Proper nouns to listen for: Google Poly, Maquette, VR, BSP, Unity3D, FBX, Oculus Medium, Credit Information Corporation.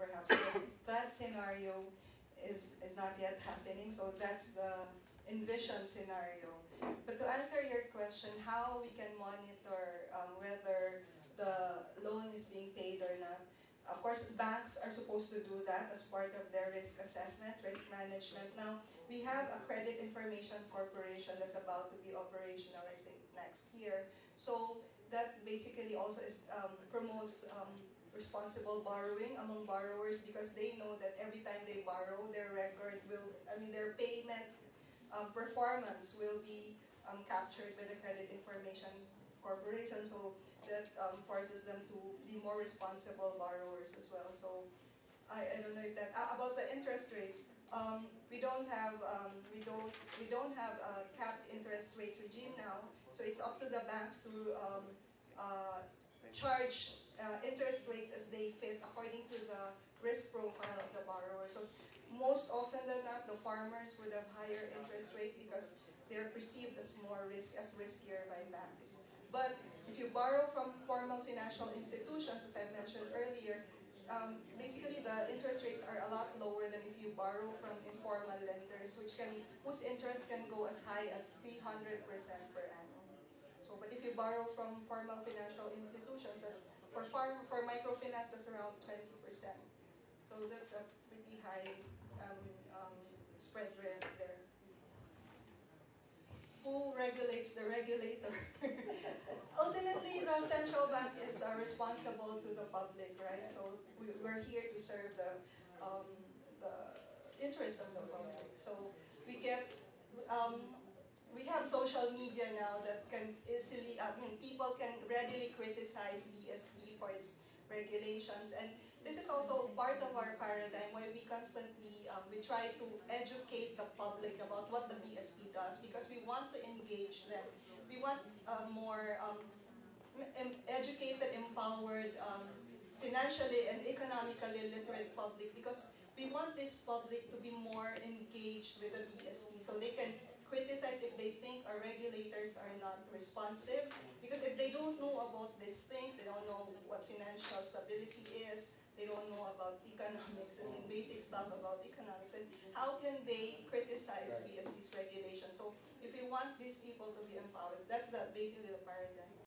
perhaps. So that scenario is not yet happening, so that's the envisioned scenario. But to answer your question, how we can monitor whether the loan is being paid or not, of course, banks are supposed to do that as part of their risk assessment, risk management. Now, we have a Credit Information Corporation that's about to be operational, I think, next year. So that basically also is, promotes responsible borrowing among borrowers, because they know that every time they borrow, their record will, I mean, their payment performance will be captured by the Credit Information Corporation, so that forces them to be more responsible borrowers as well. So I don't know if that about the interest rates. We don't have a capped interest rate regime now, so it's up to the banks to charge interest rates as they fit according to the risk profile of the borrower. So most often than not, the farmers would have higher interest rate because they're perceived as more risk, as riskier by banks. But if you borrow from formal financial institutions, as I mentioned earlier, basically the interest rates are a lot lower than if you borrow from informal lenders, which can, whose interest can go as high as 300% per annum. So, but if you borrow from formal financial institutions, for microfinance, that's around 20%. So that's a pretty high spread rate there. Who regulates the regulator? Ultimately, the central bank is responsible to the public, right? So we're here to serve the interests of the public. So we get, we have social media now that can easily, I mean, people can readily criticize BSP for its regulations, and this is also part of our paradigm why we constantly we try to educate the public about what the BSP does, because we want to engage them. We want more educated, empowered, financially and economically literate public, because we want this public to be more engaged with the BSP, so they can criticize if they think our regulators are not responsive. Because if they don't know about these things, they don't know what financial stability is, they don't know about economics, I mean, basic stuff about economics, and how can they criticize BSP's regulations? So if we want these people to be empowered, that's basically the